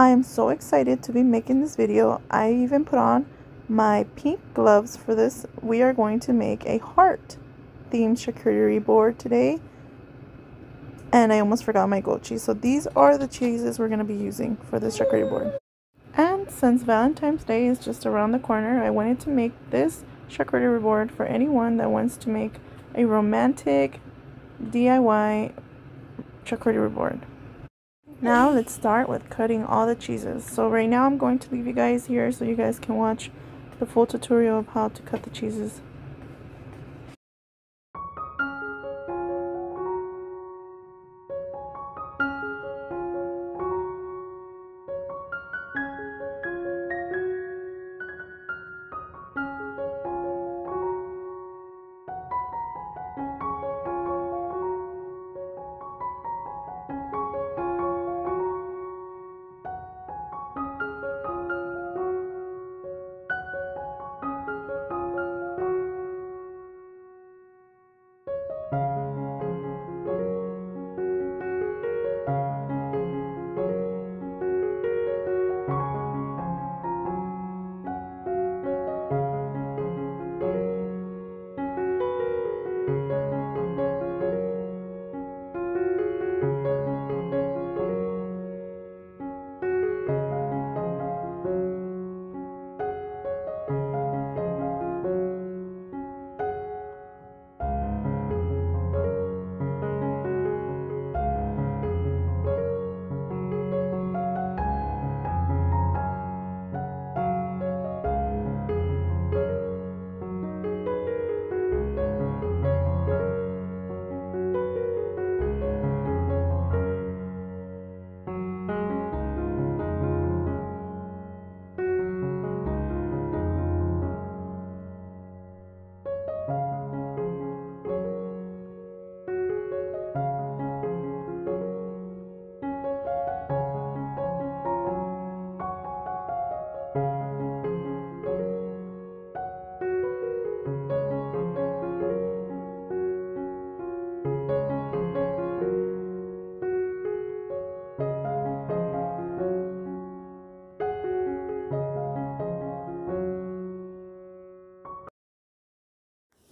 I am so excited to be making this video. I even put on my pink gloves for this. We are going to make a heart themed charcuterie board today. And I almost forgot my goat cheese. So these are the cheeses we're going to be using for this charcuterie board. And since Valentine's Day is just around the corner, I wanted to make this charcuterie board for anyone that wants to make a romantic DIY charcuterie board. Now let's start with cutting all the cheeses. So right now I'm going to leave you guys here so you guys can watch the full tutorial of how to cut the cheeses.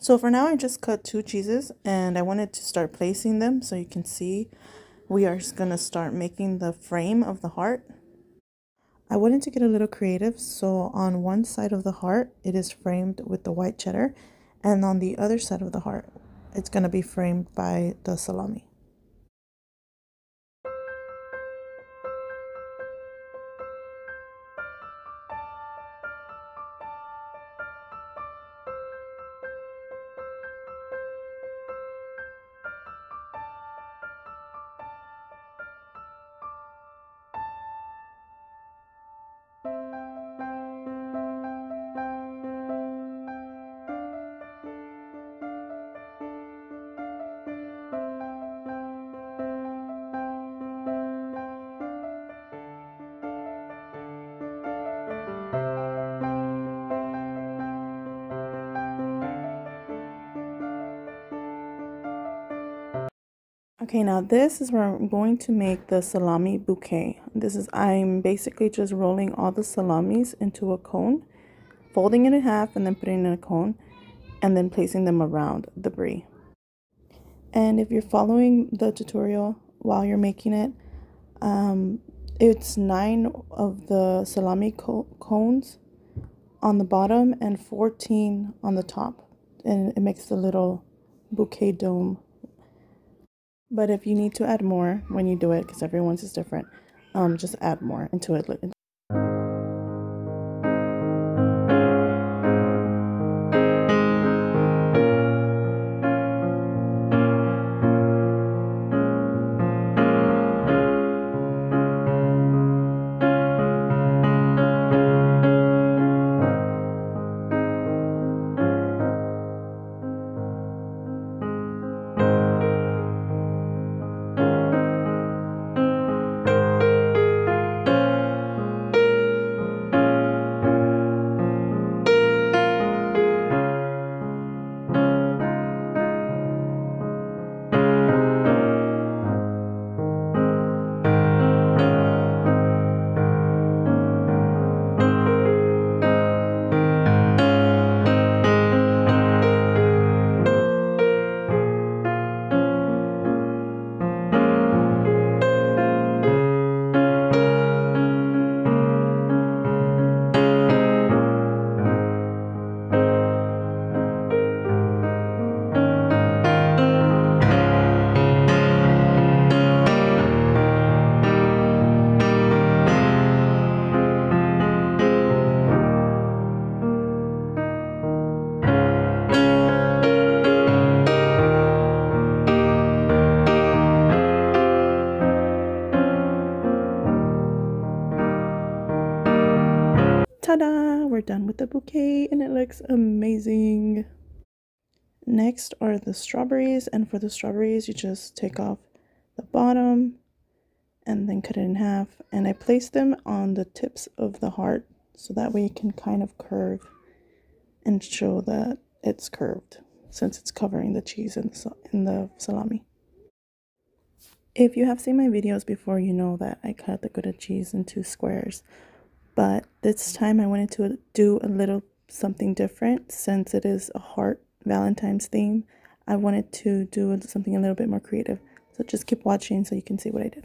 So for now I just cut two cheeses and I wanted to start placing them so you can see we are just going to start making the frame of the heart. I wanted to get a little creative, so on one side of the heart it is framed with the white cheddar, and on the other side of the heart it's going to be framed by the salami. Okay, now this is where I'm going to make the salami bouquet. I'm basically just rolling all the salamis into a cone, folding it in half and then putting it in a cone, and then placing them around the brie. And if you're following the tutorial while you're making it, it's 9 of the salami cones on the bottom and 14 on the top, and it makes the little bouquet dome. But if you need to add more when you do it, because everyone's is different, just add more until it looks. we're done with the bouquet and it looks amazing. Next are the strawberries, and for the strawberries you just take off the bottom and then cut it in half, and I place them on the tips of the heart so that way it can kind of curve and show that it's curved since it's covering the cheese and the salami. If you have seen my videos before, you know that I cut the Gouda cheese into squares, but this time I wanted to do a little something different. Since it is a heart Valentine's theme, I wanted to do something a little bit more creative, so just keep watching so you can see what I did.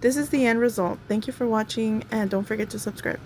This is the end result. Thank you for watching, and don't forget to subscribe.